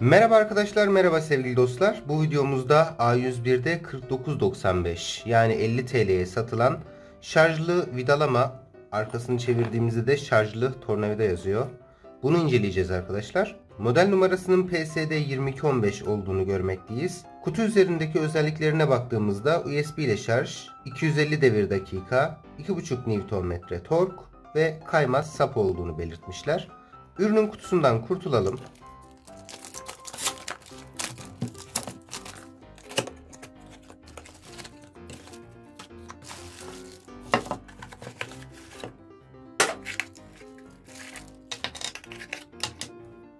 Merhaba arkadaşlar, merhaba sevgili dostlar. Bu videomuzda A101'de 49.95 yani 50 TL'ye satılan şarjlı vidalama, arkasını çevirdiğimizde de şarjlı tornavida yazıyor. Bunu inceleyeceğiz arkadaşlar. Model numarasının PSD2215 olduğunu görmekteyiz. Kutu üzerindeki özelliklerine baktığımızda USB ile şarj, 250 devir dakika, 2,5 Nm tork ve kaymaz sap olduğunu belirtmişler. Ürünün kutusundan kurtulalım.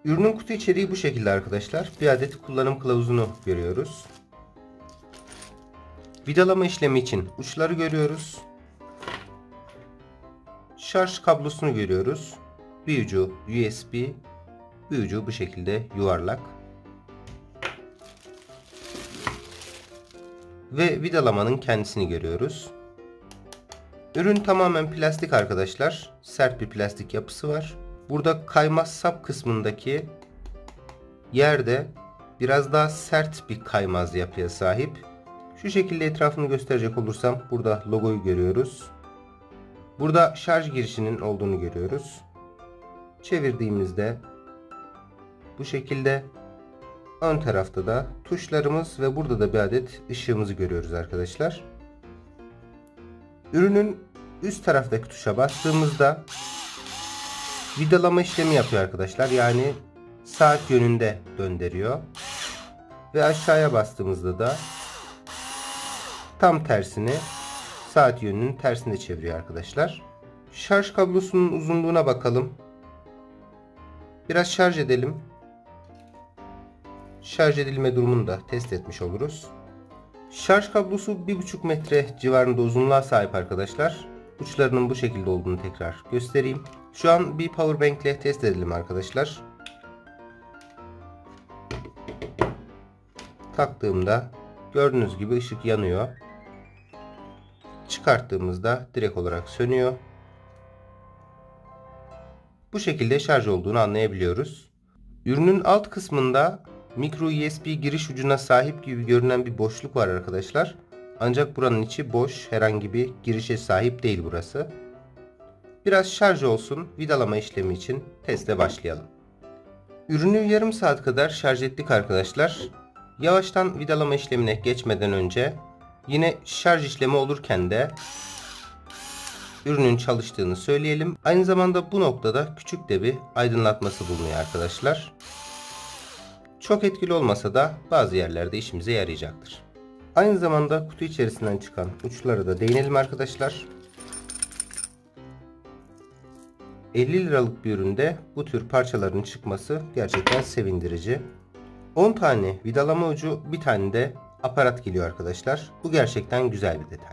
Ürünün kutu içeriği bu şekilde arkadaşlar. Bir adet kullanım kılavuzunu görüyoruz. Vidalama işlemi için uçları görüyoruz. Şarj kablosunu görüyoruz. Bir ucu USB, bir ucu bu şekilde yuvarlak. Ve vidalamanın kendisini görüyoruz. Ürün tamamen plastik arkadaşlar. Sert bir plastik yapısı var. Burada kaymaz sap kısmındaki yerde biraz daha sert bir kaymaz yapıya sahip. Şu şekilde etrafını gösterecek olursam burada logoyu görüyoruz. Burada şarj girişinin olduğunu görüyoruz. Çevirdiğimizde bu şekilde ön tarafta da tuşlarımız ve burada da bir adet ışığımızı görüyoruz arkadaşlar. Ürünün üst taraftaki tuşa bastığımızda vidalama işlemi yapıyor arkadaşlar. Yani saat yönünde döndürüyor. Ve aşağıya bastığımızda da tam tersini, saat yönünün tersine çeviriyor arkadaşlar. Şarj kablosunun uzunluğuna bakalım. Biraz şarj edelim. Şarj edilme durumunu da test etmiş oluruz. Şarj kablosu 1,5 metre civarında uzunluğa sahip arkadaşlar. Uçlarının bu şekilde olduğunu tekrar göstereyim. Şu an bir powerbank ile test edelim arkadaşlar. Taktığımda gördüğünüz gibi ışık yanıyor. Çıkarttığımızda direkt olarak sönüyor. Bu şekilde şarj olduğunu anlayabiliyoruz. Ürünün alt kısmında micro USB giriş ucuna sahip gibi görünen bir boşluk var arkadaşlar. Ancak buranın içi boş, herhangi bir girişe sahip değil burası. Biraz şarj olsun, vidalama işlemi için teste başlayalım. Ürünü yarım saat kadar şarj ettik arkadaşlar. Yavaştan vidalama işlemine geçmeden önce yine şarj işlemi olurken de ürünün çalıştığını söyleyelim. Aynı zamanda bu noktada küçük de bir aydınlatması bulunuyor arkadaşlar. Çok etkili olmasa da bazı yerlerde işimize yarayacaktır. Aynı zamanda kutu içerisinden çıkan uçlara da değinelim arkadaşlar. 50 liralık bir üründe bu tür parçaların çıkması gerçekten sevindirici. 10 tane vidalama ucu, bir tane de aparat geliyor arkadaşlar. Bu gerçekten güzel bir detay.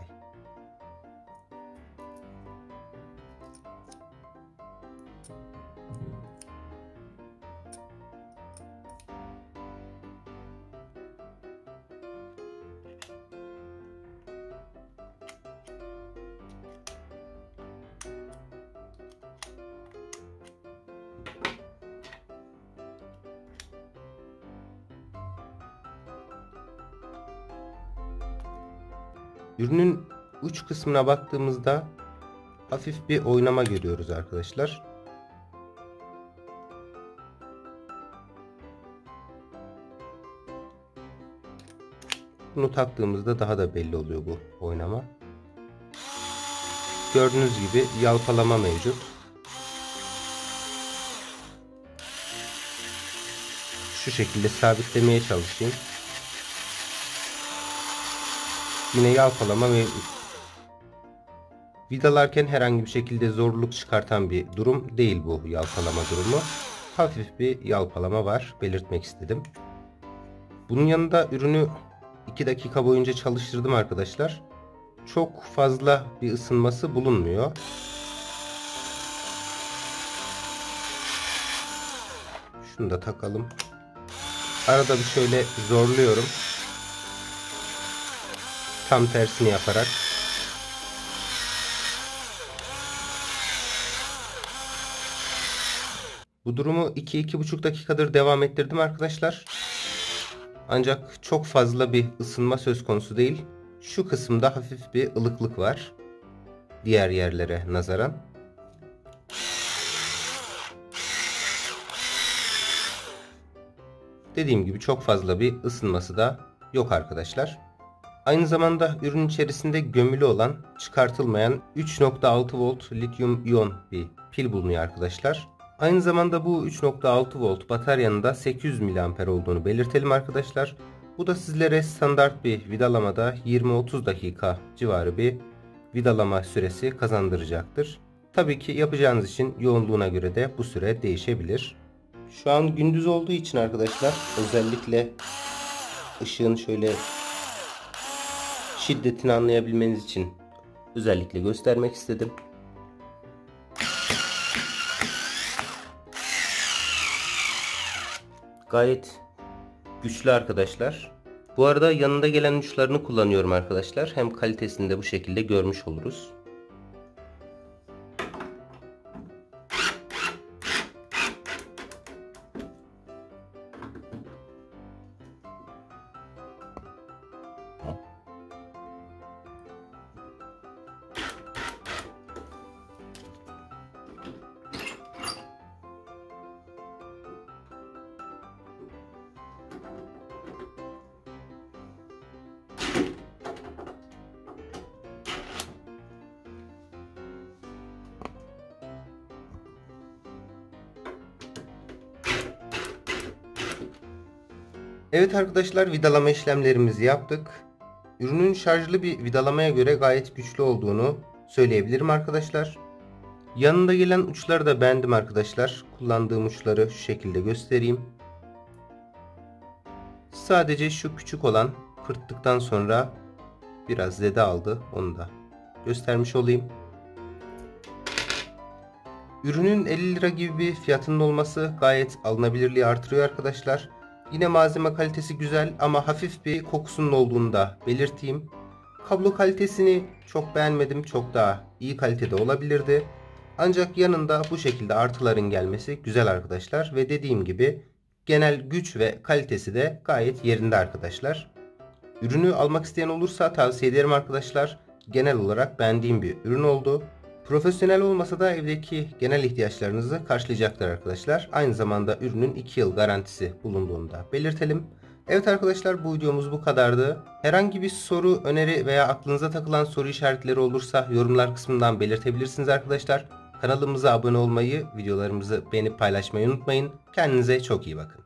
Ürünün uç kısmına baktığımızda hafif bir oynama görüyoruz arkadaşlar. Bunu taktığımızda daha da belli oluyor bu oynama. Gördüğünüz gibi yalpalama mevcut. Şu şekilde sabitlemeye çalışayım. Yine yalpalama mevcut. Vidalarken herhangi bir şekilde zorluk çıkartan bir durum değil bu yalpalama durumu. Hafif bir yalpalama var, belirtmek istedim. Bunun yanında ürünü 2 dakika boyunca çalıştırdım arkadaşlar. Çok fazla bir ısınması bulunmuyor. Şunu da takalım. Arada bir şöyle zorluyorum. Tam tersini yaparak Bu durumu 2-2,5 dakikadır devam ettirdim arkadaşlar. Ancak çok fazla bir ısınma söz konusu değil. Şu kısımda hafif bir ılıklık var diğer yerlere nazaran. Dediğim gibi çok fazla bir ısınması da yok arkadaşlar. Aynı zamanda ürün içerisinde gömülü olan, çıkartılmayan 3.6 volt lityum iyon bir pil bulunuyor arkadaşlar. Aynı zamanda bu 3.6 volt bataryanın da 800 mAh olduğunu belirtelim arkadaşlar. Bu da sizlere standart bir vidalamada 20-30 dakika civarı bir vidalama süresi kazandıracaktır. Tabii ki yapacağınız işin yoğunluğuna göre de bu süre değişebilir. Şu an gündüz olduğu için arkadaşlar, özellikle ışığın şöyle şiddetini anlayabilmeniz için özellikle göstermek istedim. Gayet güçlü arkadaşlar. Bu arada yanında gelen uçlarını kullanıyorum arkadaşlar. Hem kalitesini de bu şekilde görmüş oluruz. Evet arkadaşlar, vidalama işlemlerimizi yaptık. Ürünün şarjlı bir vidalamaya göre gayet güçlü olduğunu söyleyebilirim arkadaşlar. Yanında gelen uçları da beğendim arkadaşlar. Kullandığım uçları şu şekilde göstereyim. Sadece şu küçük olan pırttıktan sonra biraz zede aldı. Onu da göstermiş olayım. Ürünün 50 lira gibi bir fiyatının olması gayet alınabilirliği artırıyor arkadaşlar. Yine malzeme kalitesi güzel ama hafif bir kokusunun olduğunu da belirteyim. Kablo kalitesini çok beğenmedim. Çok daha iyi kalitede olabilirdi. Ancak yanında bu şekilde artıların gelmesi güzel arkadaşlar. Ve dediğim gibi genel güç ve kalitesi de gayet yerinde arkadaşlar. Ürünü almak isteyen olursa tavsiye ederim arkadaşlar. Genel olarak beğendiğim bir ürün oldu. Profesyonel olmasa da evdeki genel ihtiyaçlarınızı karşılayacaktır arkadaşlar. Aynı zamanda ürünün 2 yıl garantisi bulunduğunu da belirtelim. Evet arkadaşlar, bu videomuz bu kadardı. Herhangi bir soru, öneri veya aklınıza takılan soru işaretleri olursa yorumlar kısmından belirtebilirsiniz arkadaşlar. Kanalımıza abone olmayı, videolarımızı beğenip paylaşmayı unutmayın. Kendinize çok iyi bakın.